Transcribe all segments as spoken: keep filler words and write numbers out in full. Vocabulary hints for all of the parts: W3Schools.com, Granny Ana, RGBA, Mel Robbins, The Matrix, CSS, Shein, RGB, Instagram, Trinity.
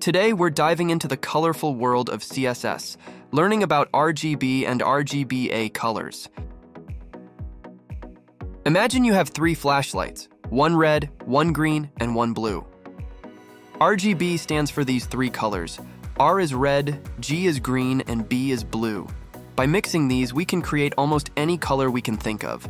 Today, we're diving into the colorful world of C S S, learning about R G B and R G B A colors. Imagine you have three flashlights, one red, one green, and one blue. R G B stands for these three colors. R is red, G is green, and B is blue. By mixing these, we can create almost any color we can think of.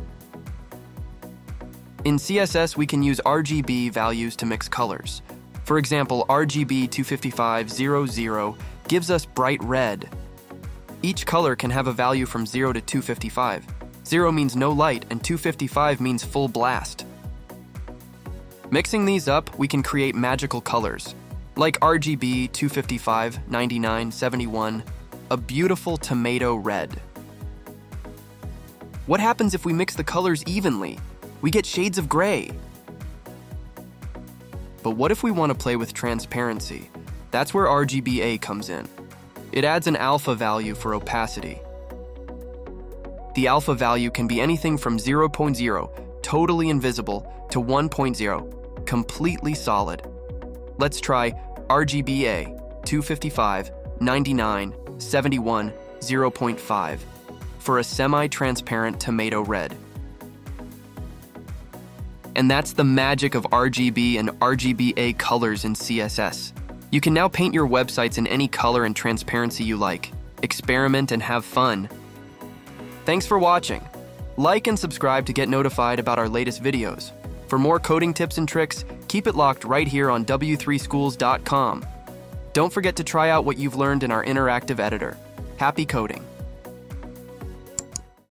In C S S, we can use R G B values to mix colors. For example, R G B two fifty-five, zero, zero gives us bright red. Each color can have a value from zero to two fifty-five. zero means no light, and two fifty-five means full blast. Mixing these up, we can create magical colors, like R G B two fifty-five, ninety-nine, seventy-one, a beautiful tomato red. What happens if we mix the colors evenly? We get shades of gray. But what if we want to play with transparency? That's where R G B A comes in. It adds an alpha value for opacity. The alpha value can be anything from zero point zero, totally invisible, to one point zero, completely solid. Let's try R G B A two fifty-five, ninety-nine, seventy-one, zero point five for a semi-transparent tomato red. And that's the magic of R G B and R G B A colors in C S S. You can now paint your websites in any color and transparency you like. Experiment and have fun. Thanks for watching. Like and subscribe to get notified about our latest videos. For more coding tips and tricks, keep it locked right here on W three schools dot com. Don't forget to try out what you've learned in our interactive editor. Happy coding!